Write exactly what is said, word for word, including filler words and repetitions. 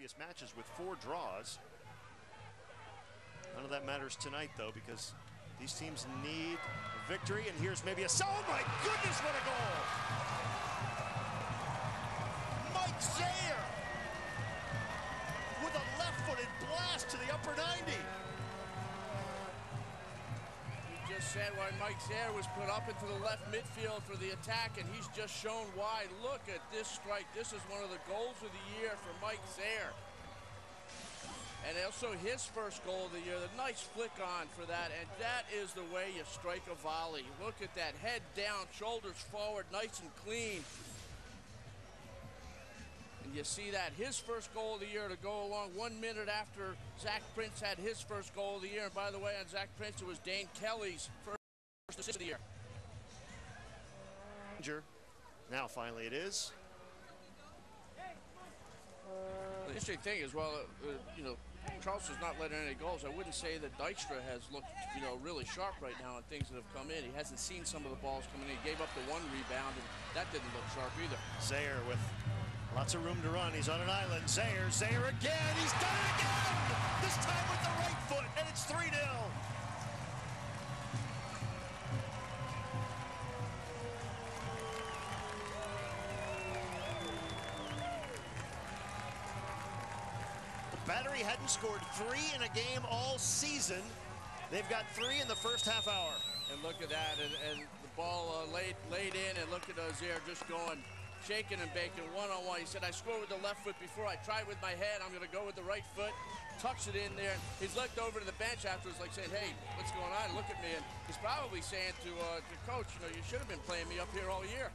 previous matches with four draws. None of that matters tonight, though, because these teams need a victory. And here's maybe a... Oh, my goodness, what a goal! Mike Zaher with a left-footed blast to the upper ninety. You just said why Mike Zaher was put up into the left midfield for the attack, and he's just shown why. Look at this strike. This is one of the goals of the year for Mike Zaher. And also his first goal of the year, the nice flick on for that, and that is the way you strike a volley. Look at that, head down, shoulders forward, nice and clean. And you see that, his first goal of the year to go along one minute after Zach Prince had his first goal of the year. And by the way, on Zach Prince, it was Dane Kelly's first assist of the year. Now finally it is. The interesting thing is, well, uh, you know, Charles has not let in any goals. I wouldn't say that Dykstra has looked, you know, really sharp right now on things that have come in. He hasn't seen some of the balls coming in. He gave up the one rebound, and that didn't look sharp either. Zaher with lots of room to run. He's on an island. Zaher, Zaher again. He's done it again! This time with the right foot, and it's three nil. Battery hadn't scored three in a game all season. They've got three in the first half hour. And look at that, and, and the ball uh, laid, laid in, and look at Zaher just going, shaking and baking one-on-one. He said, I scored with the left foot before, I tried with my head, I'm gonna go with the right foot. Tucks it in there. He's looked over to the bench afterwards, like saying, hey, what's going on, look at me. And he's probably saying to uh, the coach, you know, you should have been playing me up here all year.